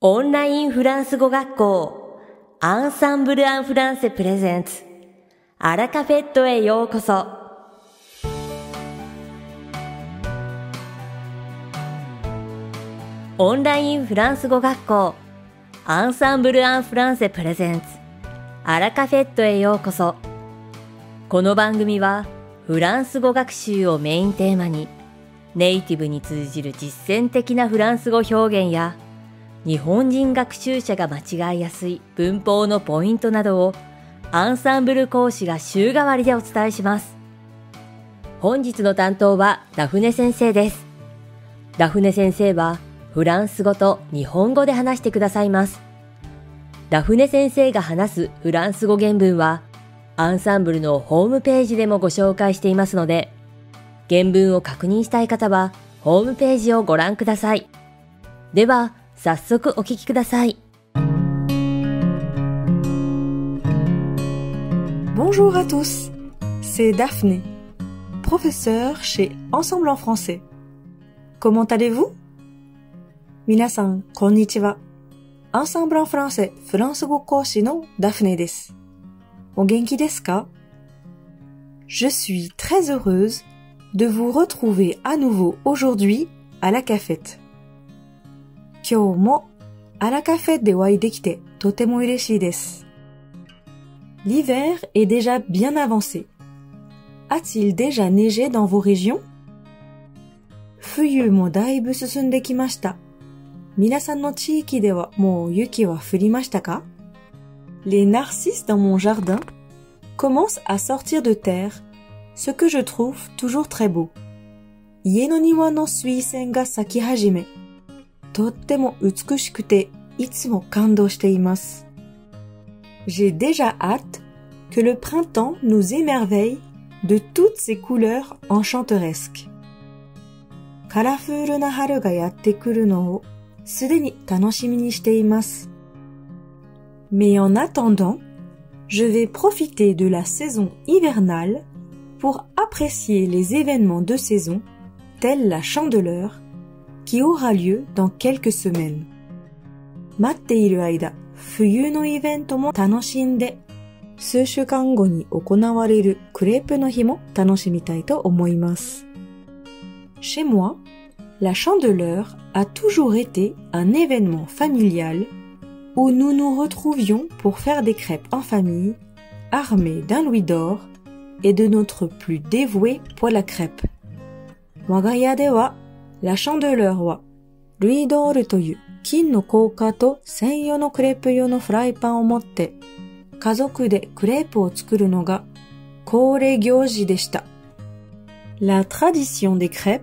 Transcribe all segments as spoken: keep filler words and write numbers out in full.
オンラインフランス語学校アンサンブルアンフランセプレゼンツアラカフェットへようこそ。オンラインフランス語学校アンサンブルアンフランセプレゼンツアラカフェットへようこそ。この番組はフランス語学習をメインテーマにネイティブに通じる実践的なフランス語表現や日本人学習者が間違いやすい文法のポイントなどをアンサンブル講師が週替わりでお伝えします。本日の担当はダフネ先生です。ダフネ先生はフランス語と日本語で話してくださいます。ダフネ先生が話すフランス語原文はアンサンブルのホームページでもご紹介していますので、原文を確認したい方はホームページをご覧ください。では、早速お聞きください。Bonjour à tous, c'est Daphne, professeure chez Ensemble en français. Comment allez-vous? 皆さん、こんにちは。Ensemble en français フランス語講師のダフネです。お元気ですか? Je suis très heureuse de vous retrouver à nouveau aujourd'hui à la cafette.今日もアラカフェでお会いできてとても嬉しいです。L'hiver est déjà bien avancé. A-t-il déjà neigé dans vos régions? 冬もだいぶ進んできました。皆さんの地域ではもう雪は降りましたか? Les narcisses dans mon jardin commencent à sortir de terre, ce que je trouve toujours très beau. 家の庭の水仙が咲き始め、とっても美しくて、いつも感動しています。J'ai déjà hâte que le printemps nous émerveille de toutes ces couleurs enchanteresques. カラフルな春がやってくるのをすでに楽しみにしています。Mais en attendant, je vais profiter de la saison hivernale pour apprécier les événements de saison, tels la Chandeleur,qui aura lieu dans quelques semaines. 待っている間、冬のイベントも楽しんで、数週間後に行われるクレープの日も楽しみたいと思います。Chez moi, la Chandeleur a toujours été un événement familial où nous nous retrouvions pour faire des crêpes en famille, armées d'un louis d'or et de notre plus dévoué poêle à crêpes. 我が家ではラシャンドレーは、ルイドールという金の硬貨と専用のクレープ用のフライパンを持って、家族でクレープを作るのが恒例行事でした。La tradition des crêpes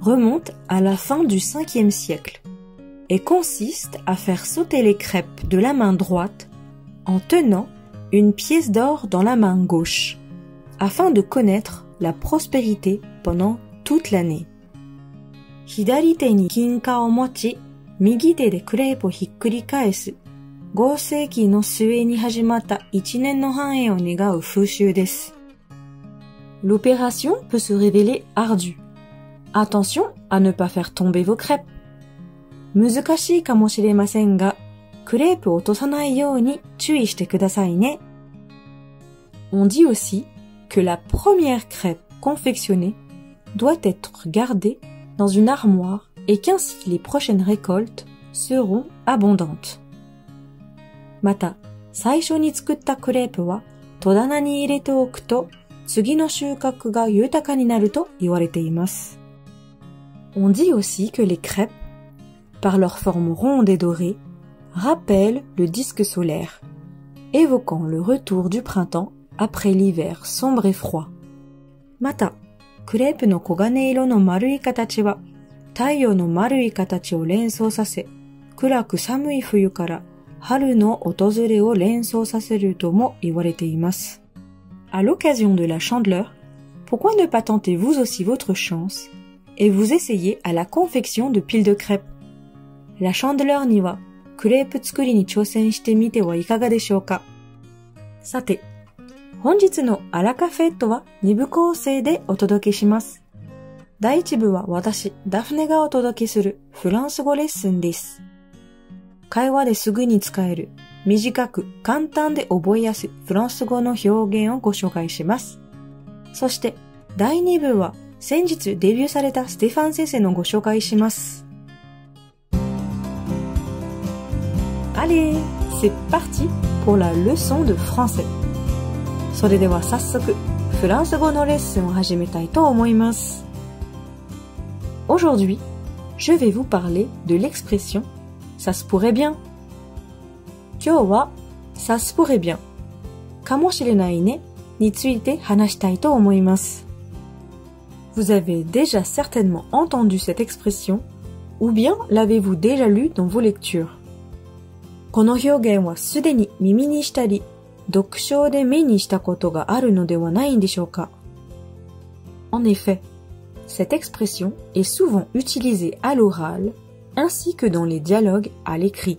remonte à la fin du cinquième siècle et consiste à faire sauter les crêpes de la main droite en tenant une pièce d'or dans la main gauche, afin de connaître la prospérité pendant toute l'année.左手に金貨を持ち、右手でクレープをひっくり返す、ご世紀の末に始まった一年の繁栄を願う風習です。L'opération peut se révéler ardue. Attention à ne pas faire tomber vos crêpes. 難しいかもしれませんが、クレープを落とさないように注意してくださいね。On dit aussi que la première crêpe confectionnée doit être gardée dans une armoire et qu'ainsi les prochaines récoltes seront abondantes. また、最初に作ったクレープは戸棚に入れておくと次の収穫が豊かになると言われています。On dit aussi que les crêpes, par leur forme ronde et dorée, rappellent le disque solaire, évoquant le retour du printemps après l'hiver sombre et froid. また、クレープの黄金色の丸い形は、太陽の丸い形を連想させ、暗く寒い冬から春の訪れを連想させるとも言われています。À l'occasion de la Chandeleur, pourquoi ne pas tenter vous aussi votre chance et vous essayer à la confection de piles de crêpes? La Chandeleur には、クレープ作りに挑戦してみてはいかがでしょうか。さて、本日のアラカフェットはに部構成でお届けします。第いち部は私、ダフネがお届けするフランス語レッスンです。会話ですぐに使える、短く簡単で覚えやすいフランス語の表現をご紹介します。そして、だいに部は先日デビューされたステファン先生のご紹介します。Allez, c'est parti pour la leçon de français. それでは早速、フランス語のレッスンを始めたいと思います。Aujourd'hui, je vais vous parler de l'expression Ça se pourrait bien. 今日は Ça se pourrait bien かもしれないねについて話したいと思います。Vous avez déjà certainement entendu cette expression ou bien l'avez-vous déjà lu dans vos lectures? この表現はすでに耳にしたり、読書で目にしたことがあるのではないんでしょうか? En effet, cette expression est souvent utilisée à l'oral,ainsi que dans les dialogues à l'écrit.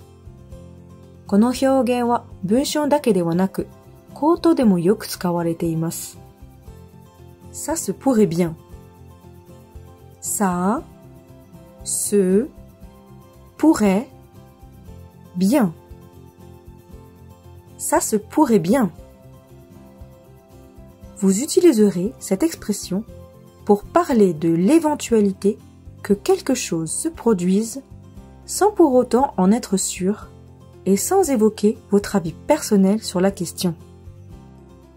この表現は文章だけではなく、口頭でもよく使われています。Ça se pourrait bien. Ça se pourrait bien. Ça se pourrait bien. Vous utiliserez cette expression pour parler de l'éventualité que quelque chose se produise sans pour autant en être sûr et sans évoquer votre avis personnel sur la question.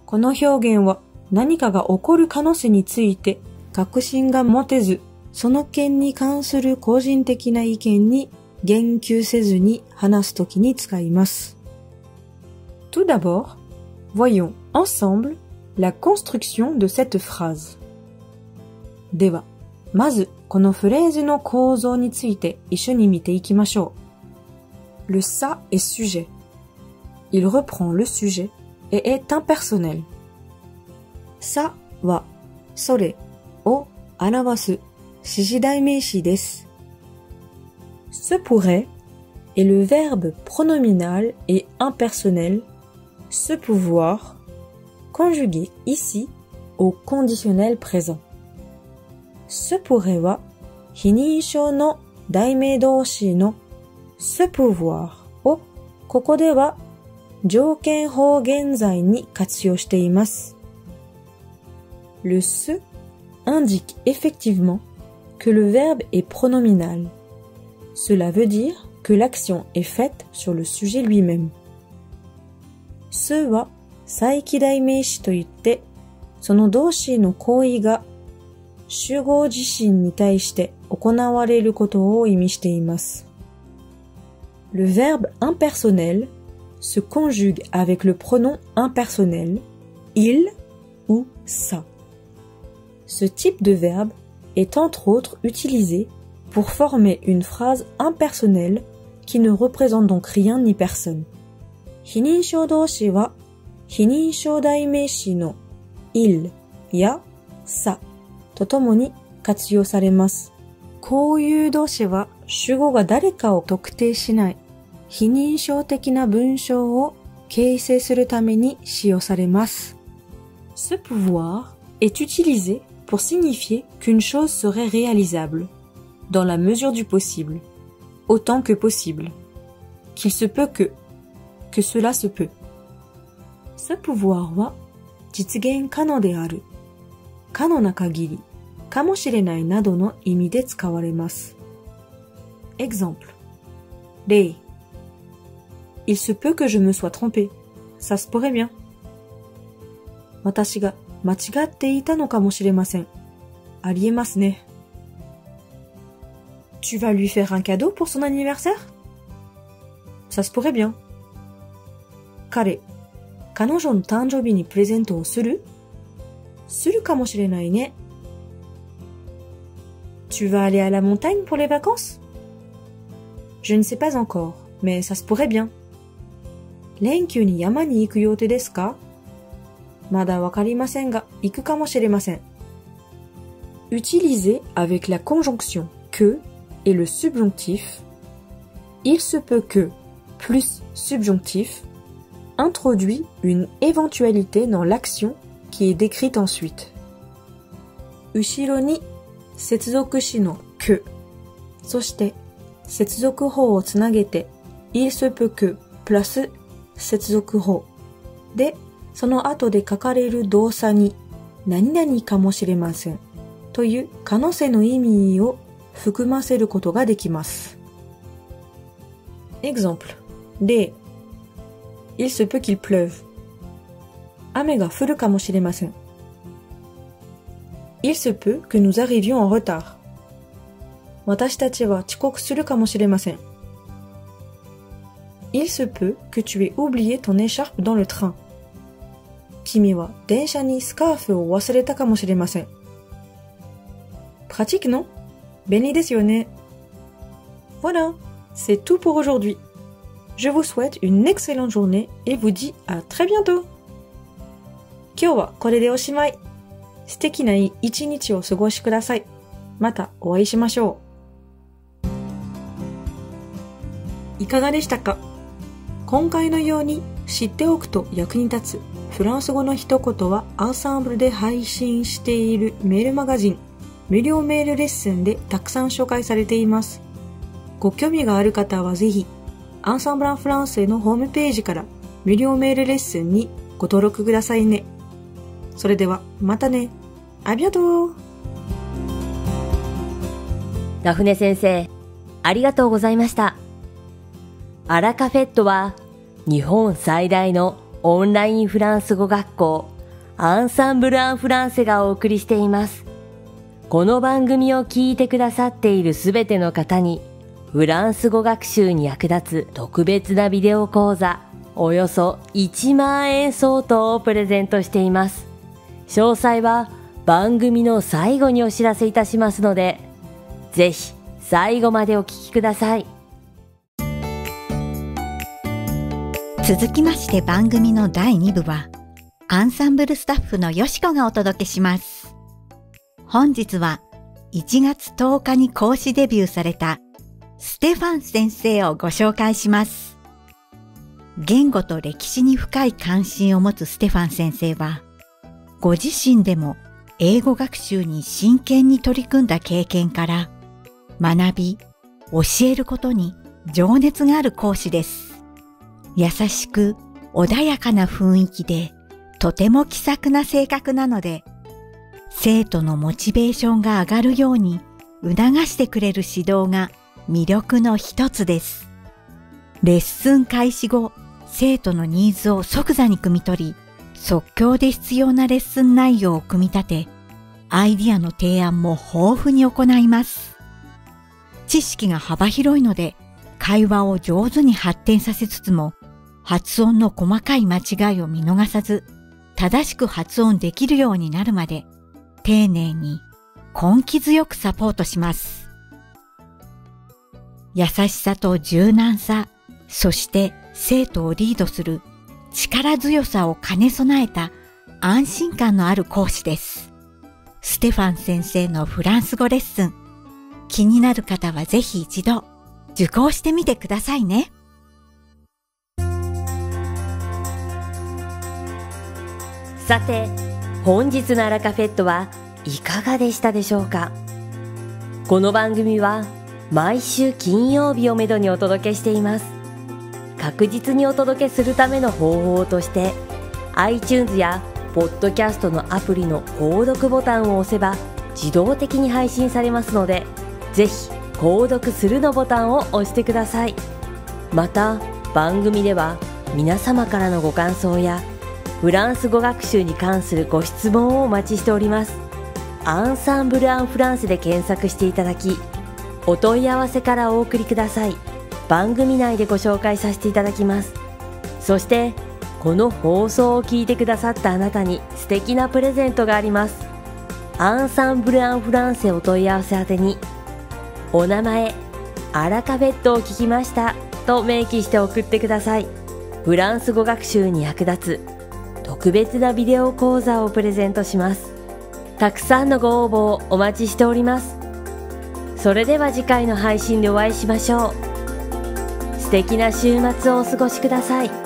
この表現は何かが起こる可能性について確信が持てず、その件に関する個人的な意見に言及せずに話すときに使います。Tout d'abord, voyons ensemble la construction de cette phrase. では、まずこのフレーズの構造について一緒に見ていきましょう。Le ça est sujet. Il reprend le sujet et est impersonnel. Ça はそれを表す指示代名詞です。Se pourrait est le verbe pronominal et impersonnel se pouvoir conjugué ici au conditionnel présent.Se pourrait は非認証の代名動詞の se pouvoir をここでは条件法現在に活用しています。Le se indique effectivement que le verbe est pronominal. Cela veut dire que l'action est faite sur le sujet lui-même. Se は再起代名詞といって、その動詞の行為が主語自身に対して行われることを意味しています。Le verbe impersonnel se conjugue avec le pronom impersonnel il ou ça. Ce type de verbe est entre autres utilisé pour former une phrase impersonnelle qui ne représente donc rien ni personne. 非認証動詞は非認証代名詞の il や çaとともに活用されます。こういう動詞は主語が誰かを特定しない、非認証的な文章を形成するために使用されます。Ce pouvoir est utilisé pour signifier qu'une chose serait réalisable, dans la mesure du possible, autant que possible, qu'il se peut que, que cela se peut. Ce pouvoir は実現可能である、可能な限り、かもしれないなどの意味で使われます。Exemple. 例 Il se peut que je me sois trompé. Ça se pourrait bien. 私が間違っていたのかもしれません。ありえますね。Tu vas lui faire un cadeau pour son anniversaire? Ça se pourrait bien. 彼、彼女の誕生日にプレゼントをする?するかもしれないね。Tu vas aller à la montagne pour les vacances? Je ne sais pas encore, mais ça se pourrait bien. 連休に山に行く予定ですか?まだわかりませんが、行くかもしれません。Utilisé avec la conjonction que et le subjonctif, il se peut que plus subjonctif introduit une éventualité dans l'action qui est décrite ensuite. 後ろに接続詞の que、 そして接続法をつなげて il se peut que プラス接続法で、その後で書かれる動作に何々かもしれませんという可能性の意味を含ませることができます。Exemple 例 Il se peut qu'il pleuve 雨が降るかもしれません。Il se peut que nous arrivions en retard 私たちは遅刻するかもしれません。Il se peut que tu aies oublié ton écharpe dans le train. 君は電車にスカーフを忘れたかもしれません。Pratique, non? 便利ですよね。Voilà, c'est tout pour aujourd'hui. Je vous souhaite une excellente journée et vous dis à très bientôt. 今日はこれでおしまい。素敵な一日を過ごしください。またお会いしましょう。いかがでしたか？今回のように知っておくと役に立つフランス語の一言はEnsembleで配信しているメールマガジン無料メールレッスンでたくさん紹介されています。ご興味がある方はぜひEnsemble en françaisのホームページから無料メールレッスンにご登録くださいね。それではまたね。ありがとう。ダフネ先生、ありがとうございました。アラカフェットは日本最大のオンラインフランス語学校アンサンブル・アン・フランセがお送りしています。この番組を聞いてくださっているすべての方にフランス語学習に役立つ特別なビデオ講座およそいちまんえん相当をプレゼントしています。詳細は番組の最後にお知らせいたしますので、ぜひ最後までお聞きください。続きまして番組のだいにぶはアンサンブルスタッフのよしこがお届けします。本日はいちがつとおかに講師デビューされたステファン先生をご紹介します。言語と歴史に深い関心を持つステファン先生はご自身でも英語学習に真剣に取り組んだ経験から学び、教えることに情熱がある講師です。優しく穏やかな雰囲気でとても気さくな性格なので生徒のモチベーションが上がるように促してくれる指導が魅力の一つです。レッスン開始後、生徒のニーズを即座に汲み取り即興で必要なレッスン内容を組み立てアイディアの提案も豊富に行います。知識が幅広いので会話を上手に発展させつつも発音の細かい間違いを見逃さず、正しく発音できるようになるまで、丁寧に根気強くサポートします。優しさと柔軟さ、そして生徒をリードする力強さを兼ね備えた安心感のある講師です。ステファン先生のフランス語レッスン、気になる方はぜひ一度受講してみてくださいね。さて、本日のアラカフェットはいかがでしたでしょうか。この番組は毎週金曜日をめどにお届けしています。確実にお届けするための方法として、iTunes やポッドキャストのアプリの購読ボタンを押せば自動的に配信されますので、ぜひ購読するのボタンを押してください。また、番組では皆様からのご感想やフランス語学習に関するご質問をお待ちしております。アンサンブル・アン・フランセで検索していただき、お問い合わせからお送りください。番組内でご紹介させていただきます。そして、この放送を聞いてくださったあなたに素敵なプレゼントがあります。アンサンブル・アン・フランセお問い合わせ宛てに、お名前、アラカフェットを聞きましたと明記して送ってください。フランス語学習に役立つ特別なビデオ講座をプレゼントします。たくさんのご応募をお待ちしております。それでは次回の配信でお会いしましょう。素敵な週末をお過ごしください。